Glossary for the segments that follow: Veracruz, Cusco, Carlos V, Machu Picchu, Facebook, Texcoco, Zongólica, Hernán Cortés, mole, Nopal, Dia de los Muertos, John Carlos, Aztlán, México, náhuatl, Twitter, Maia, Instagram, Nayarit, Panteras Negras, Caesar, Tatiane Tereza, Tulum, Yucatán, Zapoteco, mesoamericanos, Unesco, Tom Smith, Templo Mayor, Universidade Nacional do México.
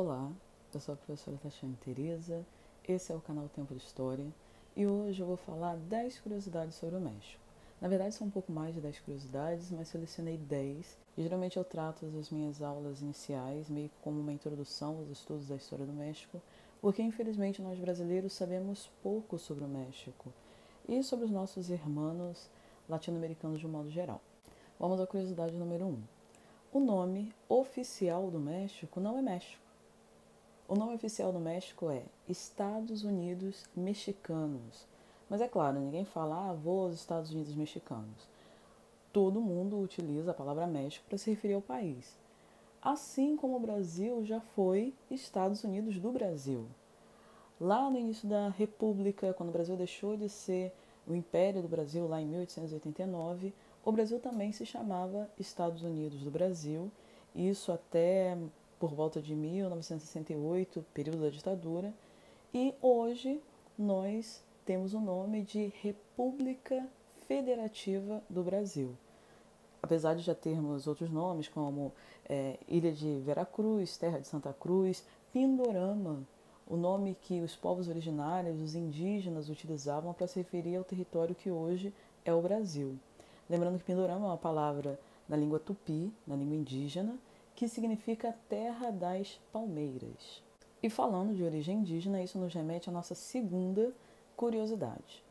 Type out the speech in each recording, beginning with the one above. Olá, eu sou a professora Tatiane Tereza, esse é o canal Tempo de História e hoje eu vou falar 10 curiosidades sobre o México. Na verdade são um pouco mais de 10 curiosidades, mas selecionei 10 e geralmente eu trato as minhas aulas iniciais meio como uma introdução aos estudos da história do México, porque infelizmente nós brasileiros sabemos pouco sobre o México e sobre os nossos irmãos latino-americanos de um modo geral. Vamos à curiosidade número 1. O nome oficial do México não é México. O nome oficial do México é Estados Unidos Mexicanos. Mas é claro, ninguém fala, vou aos Estados Unidos Mexicanos. Todo mundo utiliza a palavra México para se referir ao país. Assim como o Brasil já foi Estados Unidos do Brasil. Lá no início da República, quando o Brasil deixou de ser o Império do Brasil, lá em 1889, o Brasil também se chamava Estados Unidos do Brasil. Isso até por volta de 1968, período da ditadura, e hoje nós temos o nome de República Federativa do Brasil. Apesar de já termos outros nomes, como Ilha de Veracruz, Terra de Santa Cruz, Pindorama, o nome que os povos originários, os indígenas, utilizavam para se referir ao território que hoje é o Brasil. Lembrando que Pindorama é uma palavra na língua tupi, na língua indígena, que significa Terra das Palmeiras. E falando de origem indígena, isso nos remete à nossa segunda curiosidade.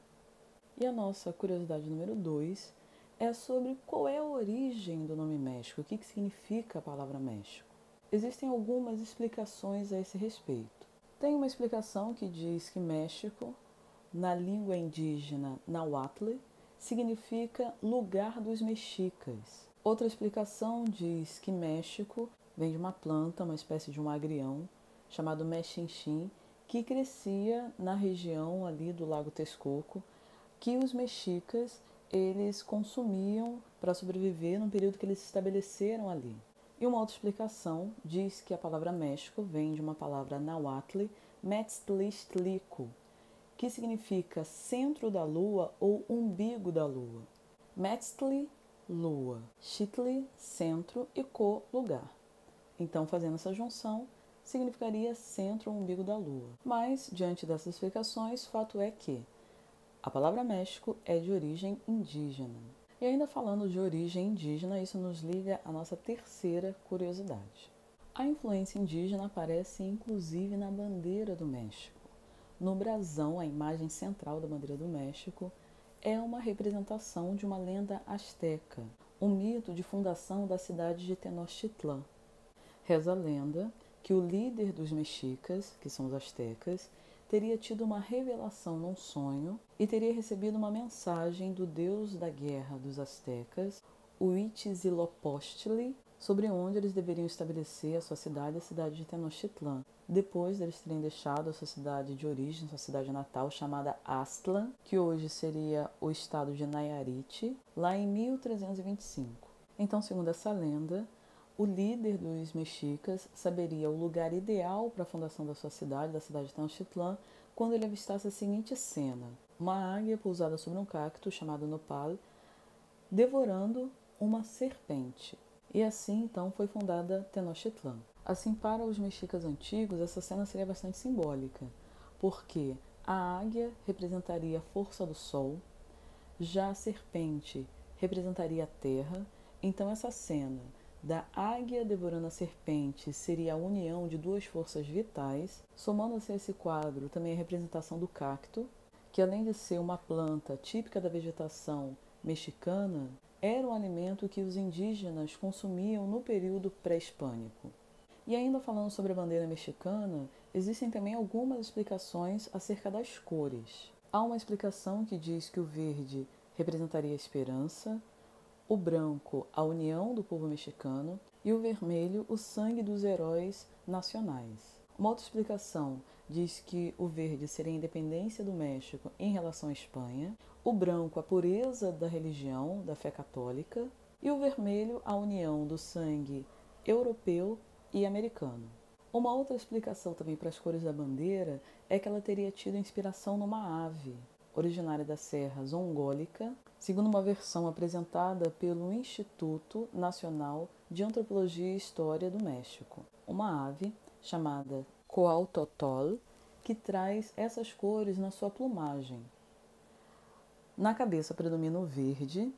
E a nossa curiosidade número 2 é sobre qual é a origem do nome México, o que significa a palavra México. Existem algumas explicações a esse respeito. Tem uma explicação que diz que México, na língua indígena náhuatl, significa lugar dos mexicas. Outra explicação diz que México vem de uma planta, uma espécie de um agrião, chamado Mexinchim, que crescia na região ali do lago Texcoco, que os mexicas eles consumiam para sobreviver no período que eles se estabeleceram ali. E uma outra explicação diz que a palavra México vem de uma palavra náhuatl, metztlitlico, que significa centro da lua ou umbigo da lua. Metztli, lua, chitli, centro e co, lugar. Então, fazendo essa junção, significaria centro ou umbigo da lua. Mas, diante dessas explicações, fato é que a palavra México é de origem indígena. E ainda falando de origem indígena, isso nos liga à nossa terceira curiosidade. A influência indígena aparece, inclusive, na bandeira do México. No brasão, a imagem central da bandeira do México é uma representação de uma lenda asteca, um mito de fundação da cidade de Tenochtitlán. Reza a lenda que o líder dos mexicas, que são os astecas, teria tido uma revelação num sonho e teria recebido uma mensagem do deus da guerra dos astecas, o Huitzilopochtli, sobre onde eles deveriam estabelecer a sua cidade, a cidade de Tenochtitlán. Depois deles terem deixado a sua cidade de origem, sua cidade natal, chamada Aztlán, que hoje seria o estado de Nayarit, lá em 1325. Então, segundo essa lenda, o líder dos mexicas saberia o lugar ideal para a fundação da sua cidade, da cidade de Tenochtitlán, quando ele avistasse a seguinte cena. Uma águia pousada sobre um cacto, chamado Nopal, devorando uma serpente. E assim, então, foi fundada Tenochtitlán. Assim, para os mexicas antigos, essa cena seria bastante simbólica, porque a águia representaria a força do sol, já a serpente representaria a terra. Então, essa cena da águia devorando a serpente seria a união de duas forças vitais. Somando-se a esse quadro também a representação do cacto, que além de ser uma planta típica da vegetação mexicana, era um alimento que os indígenas consumiam no período pré-hispânico. E ainda falando sobre a bandeira mexicana, existem também algumas explicações acerca das cores. Há uma explicação que diz que o verde representaria a esperança, o branco, a união do povo mexicano, e o vermelho, o sangue dos heróis nacionais. Uma outra explicação diz que o verde seria a independência do México em relação à Espanha, o branco, a pureza da religião, da fé católica, e o vermelho, a união do sangue europeu e americano. Uma outra explicação também para as cores da bandeira é que ela teria tido inspiração numa ave, originária da Serra Zongólica, segundo uma versão apresentada pelo Instituto Nacional de Antropologia e História do México. Uma ave chamada coal totol, que traz essas cores na sua plumagem. Na cabeça predomina o verde,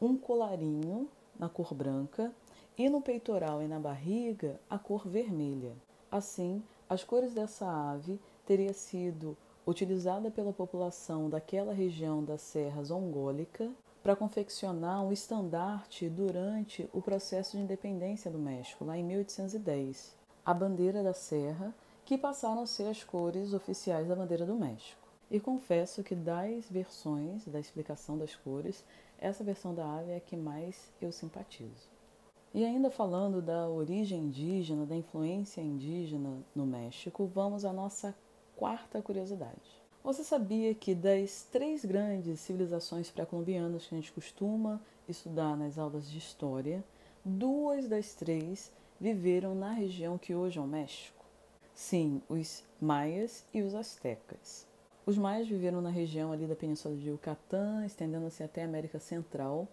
um colarinho na cor branca e no peitoral e na barriga a cor vermelha. Assim, as cores dessa ave teria sido utilizada pela população daquela região da Serra Zongólica para confeccionar um estandarte durante o processo de independência do México, lá em 1810, a bandeira da Serra, que passaram a ser as cores oficiais da bandeira do México. E confesso que das versões da explicação das cores, essa versão da ave é a que mais eu simpatizo. E ainda falando da origem indígena, da influência indígena no México, vamos à nossa quarta curiosidade. Você sabia que das três grandes civilizações pré-colombianas que a gente costuma estudar nas aulas de história, duas das três viveram na região que hoje é o México? Sim, os maias e os astecas. Os maias viveram na região ali da Península de Yucatán, estendendo-se até a América Central,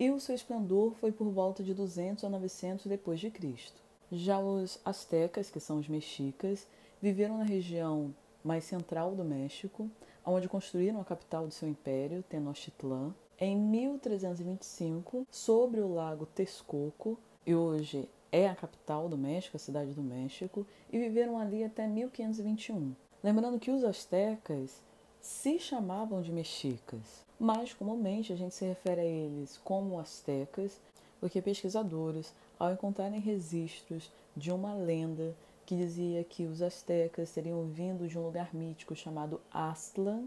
e o seu esplendor foi por volta de 200 a 900 depois de Cristo. Já os astecas, que são os mexicas, viveram na região mais central do México, onde construíram a capital do seu império, Tenochtitlán, em 1325, sobre o lago Texcoco, e hoje é a capital do México, a cidade do México, e viveram ali até 1521. Lembrando que os astecas se chamavam de mexicas, mas comumente a gente se refere a eles como astecas, porque pesquisadores, ao encontrarem registros de uma lenda que dizia que os astecas teriam vindo de um lugar mítico chamado Aztlán,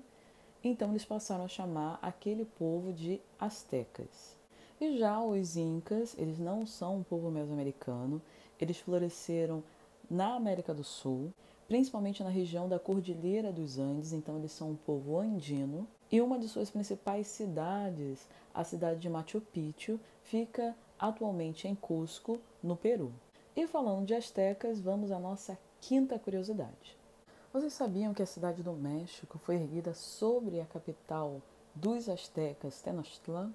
então eles passaram a chamar aquele povo de astecas. E já os incas, eles não são um povo mesoamericano, eles floresceram na América do Sul, principalmente na região da Cordilheira dos Andes, então eles são um povo andino, e uma de suas principais cidades, a cidade de Machu Picchu, fica atualmente em Cusco, no Peru. E falando de astecas, vamos à nossa quinta curiosidade. Vocês sabiam que a cidade do México foi erguida sobre a capital dos astecas, Tenochtitlán?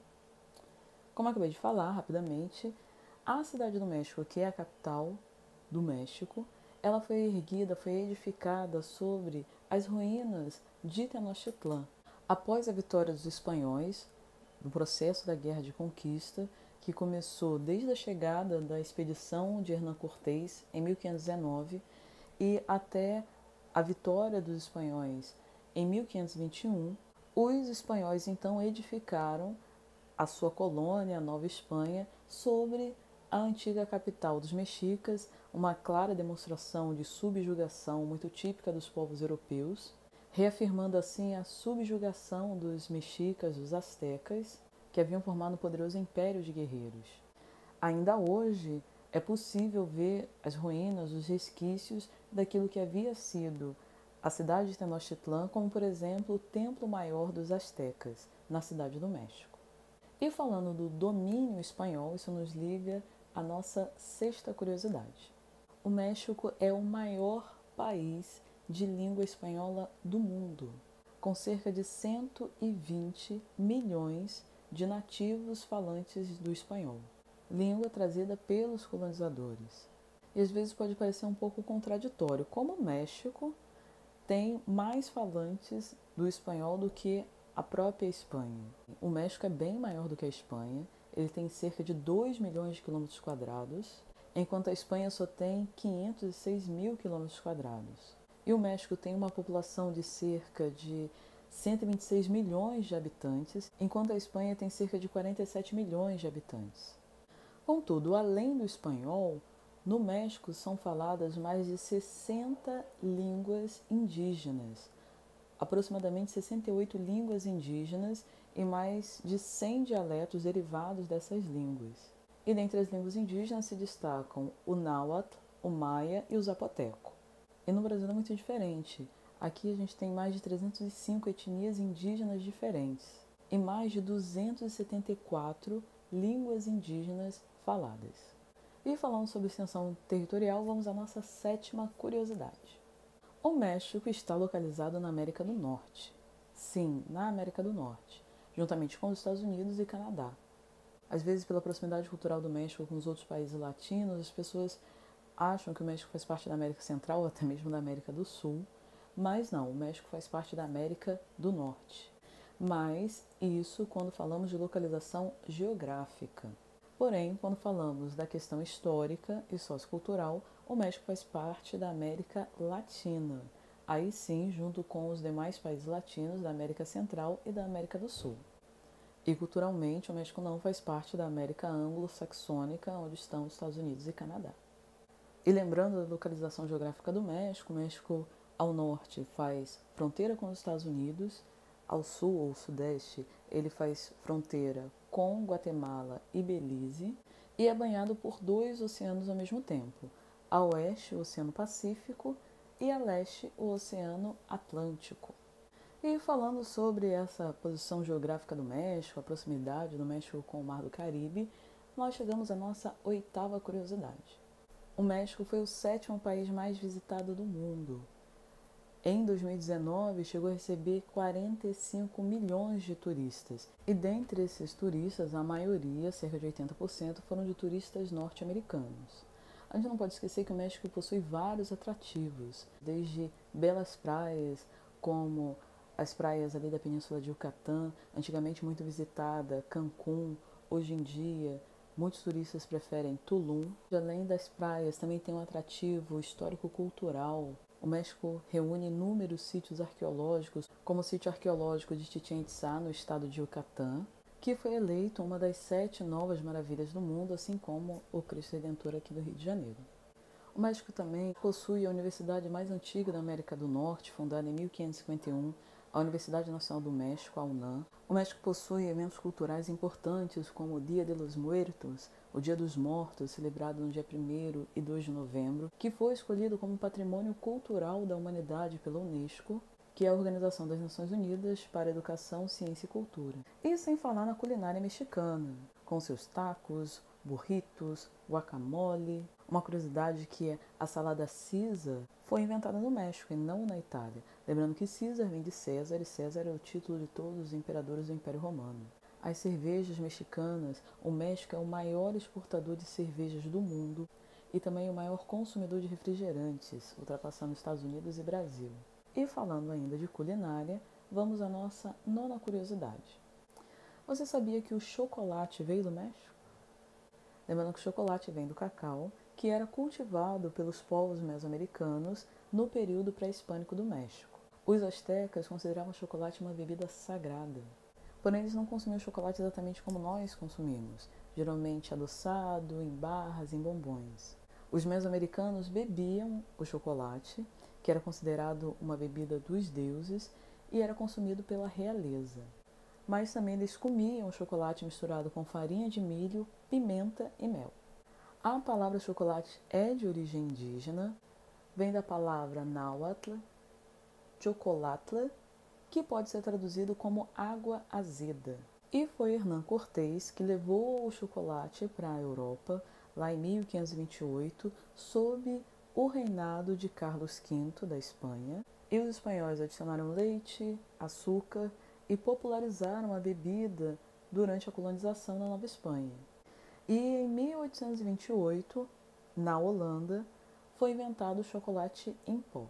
Como acabei de falar rapidamente, a cidade do México, que é a capital do México, ela foi erguida, foi edificada sobre as ruínas de Tenochtitlán. Após a vitória dos espanhóis, no processo da Guerra de Conquista, que começou desde a chegada da expedição de Hernán Cortés, em 1519, e até a vitória dos espanhóis, em 1521, os espanhóis, então, edificaram a sua colônia, a Nova Espanha, sobre a antiga capital dos mexicas, uma clara demonstração de subjugação muito típica dos povos europeus, reafirmando, assim, a subjugação dos mexicas, dos astecas, que haviam formado um poderoso império de guerreiros. Ainda hoje é possível ver as ruínas, os resquícios daquilo que havia sido a cidade de Tenochtitlán, como por exemplo o Templo Mayor dos Aztecas, na cidade do México. E falando do domínio espanhol, isso nos liga à nossa sexta curiosidade. O México é o maior país de língua espanhola do mundo, com cerca de 120 milhões de nativos falantes do espanhol, língua trazida pelos colonizadores. E às vezes pode parecer um pouco contraditório, como o México tem mais falantes do espanhol do que a própria Espanha. O México é bem maior do que a Espanha, ele tem cerca de 2 milhões de quilômetros quadrados, enquanto a Espanha só tem 506 mil quilômetros quadrados. E o México tem uma população de cerca de 126 milhões de habitantes, enquanto a Espanha tem cerca de 47 milhões de habitantes. Contudo, além do espanhol, no México são faladas mais de 60 línguas indígenas, aproximadamente 68 línguas indígenas e mais de 100 dialetos derivados dessas línguas. E dentre as línguas indígenas se destacam o náhuatl, o maia e o zapoteco. E no Brasil é muito diferente. Aqui a gente tem mais de 305 etnias indígenas diferentes e mais de 274 línguas indígenas faladas. E falando sobre extensão territorial, vamos à nossa sétima curiosidade. O México está localizado na América do Norte. Sim, na América do Norte, juntamente com os Estados Unidos e Canadá. Às vezes, pela proximidade cultural do México com os outros países latinos, as pessoas acham que o México faz parte da América Central ou até mesmo da América do Sul, mas não, o México faz parte da América do Norte. Mas isso quando falamos de localização geográfica. Porém, quando falamos da questão histórica e sociocultural, o México faz parte da América Latina. Aí sim, junto com os demais países latinos da América Central e da América do Sul. E culturalmente, o México não faz parte da América anglo-saxônica, onde estão os Estados Unidos e Canadá. E lembrando da localização geográfica do México, o México ao norte faz fronteira com os Estados Unidos, ao sul ou sudeste ele faz fronteira com Guatemala e Belize e é banhado por dois oceanos ao mesmo tempo, a oeste o Oceano Pacífico e a leste o Oceano Atlântico. E falando sobre essa posição geográfica do México, a proximidade do México com o Mar do Caribe, nós chegamos à nossa oitava curiosidade. O México foi o sétimo país mais visitado do mundo. Em 2019, chegou a receber 45 milhões de turistas. E dentre esses turistas, a maioria, cerca de 80%, foram de turistas norte-americanos. A gente não pode esquecer que o México possui vários atrativos, desde belas praias, como as praias ali da Península de Yucatán, antigamente muito visitada, Cancún, hoje em dia muitos turistas preferem Tulum. Além das praias, também tem um atrativo histórico-cultural. O México reúne inúmeros sítios arqueológicos, como o sítio arqueológico de Chichén Itzá, no estado de Yucatán, que foi eleito uma das 7 novas maravilhas do mundo, assim como o Cristo Redentor aqui do Rio de Janeiro. O México também possui a universidade mais antiga da América do Norte, fundada em 1551, a Universidade Nacional do México, a UNAM. O México possui eventos culturais importantes, como o Dia de los Muertos, o Dia dos Mortos, celebrado no dia 1º e 2 de novembro, que foi escolhido como Patrimônio Cultural da Humanidade pela UNESCO, que é a Organização das Nações Unidas para a Educação, Ciência e Cultura. E sem falar na culinária mexicana, com seus tacos, burritos, guacamole. Uma curiosidade que é a salada Caesar foi inventada no México e não na Itália. Lembrando que Caesar vem de César e César é o título de todos os imperadores do Império Romano. As cervejas mexicanas, o México é o maior exportador de cervejas do mundo e também o maior consumidor de refrigerantes, ultrapassando os Estados Unidos e Brasil. E falando ainda de culinária, vamos à nossa nona curiosidade. Você sabia que o chocolate veio do México? Lembrando que o chocolate vem do cacau, que era cultivado pelos povos mesoamericanos no período pré-hispânico do México. Os astecas consideravam o chocolate uma bebida sagrada. Porém, eles não consumiam chocolate exatamente como nós consumimos, geralmente adoçado, em barras, em bombons. Os mesoamericanos bebiam o chocolate, que era considerado uma bebida dos deuses e era consumido pela realeza. Mas também eles comiam chocolate misturado com farinha de milho, pimenta e mel. A palavra chocolate é de origem indígena, vem da palavra náhuatl, chocolatl, que pode ser traduzido como água azeda. E foi Hernán Cortés que levou o chocolate para a Europa, lá em 1528, sob o reinado de Carlos V da Espanha, e os espanhóis adicionaram leite, açúcar e popularizaram a bebida durante a colonização da Nova Espanha. E em 1828, na Holanda, foi inventado o chocolate em pó.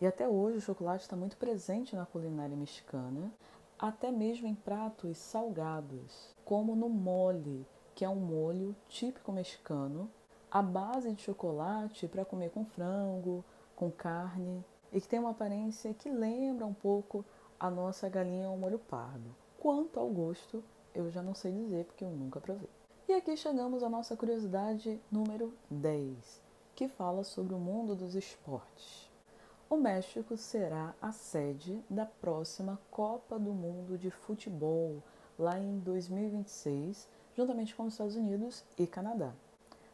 E até hoje o chocolate está muito presente na culinária mexicana, até mesmo em pratos salgados, como no mole, que é um molho típico mexicano, à base de chocolate para comer com frango, com carne, e que tem uma aparência que lembra um pouco a nossa galinha ao molho pardo. Quanto ao gosto, eu já não sei dizer porque eu nunca provei. E aqui chegamos à nossa curiosidade número 10, que fala sobre o mundo dos esportes. O México será a sede da próxima Copa do Mundo de Futebol, lá em 2026, juntamente com os Estados Unidos e Canadá.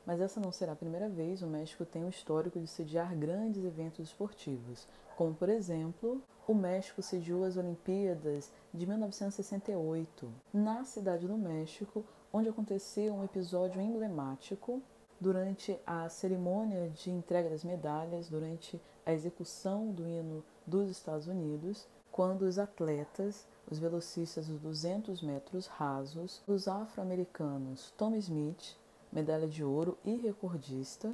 Mas essa não será a primeira vez, o México tem um histórico de sediar grandes eventos esportivos, como por exemplo, o México sediou as Olimpíadas de 1968, na Cidade do México, onde aconteceu um episódio emblemático durante a cerimônia de entrega das medalhas, durante a execução do hino dos Estados Unidos, quando os atletas, os velocistas dos 200 metros rasos, os afro-americanos Tom Smith, medalha de ouro e recordista,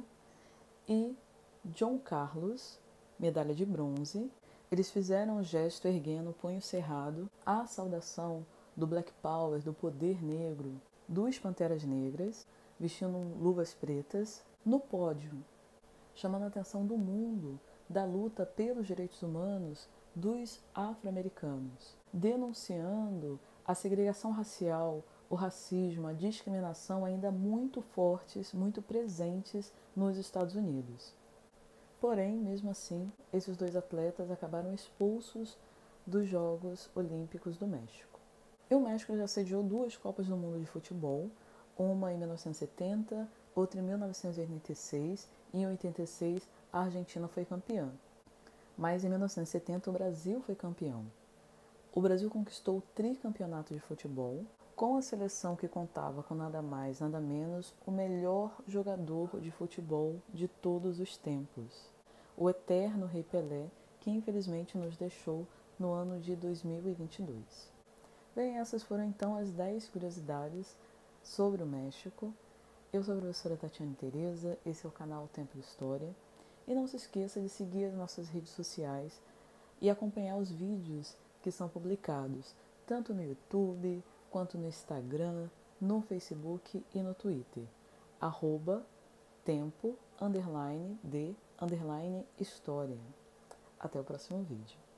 e John Carlos, medalha de bronze. Eles fizeram um gesto erguendo o punho cerrado à saudação do Black Power, do poder negro, dos Panteras Negras, vestindo luvas pretas, no pódio, chamando a atenção do mundo da luta pelos direitos humanos dos afro-americanos, denunciando a segregação racial, o racismo, a discriminação ainda muito fortes, muito presentes nos Estados Unidos. Porém, mesmo assim, esses dois atletas acabaram expulsos dos Jogos Olímpicos do México. E o México já sediou duas Copas do Mundo de Futebol, uma em 1970, outra em 1986, e em 86 a Argentina foi campeã. Mas em 1970 o Brasil foi campeão. O Brasil conquistou o tricampeonato de futebol, com a seleção que contava com nada mais, nada menos, o melhor jogador de futebol de todos os tempos, o eterno Rei Pelé, que infelizmente nos deixou no ano de 2022. Bem, essas foram então as 10 curiosidades sobre o México. Eu sou a professora Tatiane Tereza, esse é o canal Tempo de História, e não se esqueça de seguir as nossas redes sociais e acompanhar os vídeos que são publicados, tanto no YouTube, quanto no Instagram, no Facebook e no Twitter, @tempo_de_história. Até o próximo vídeo.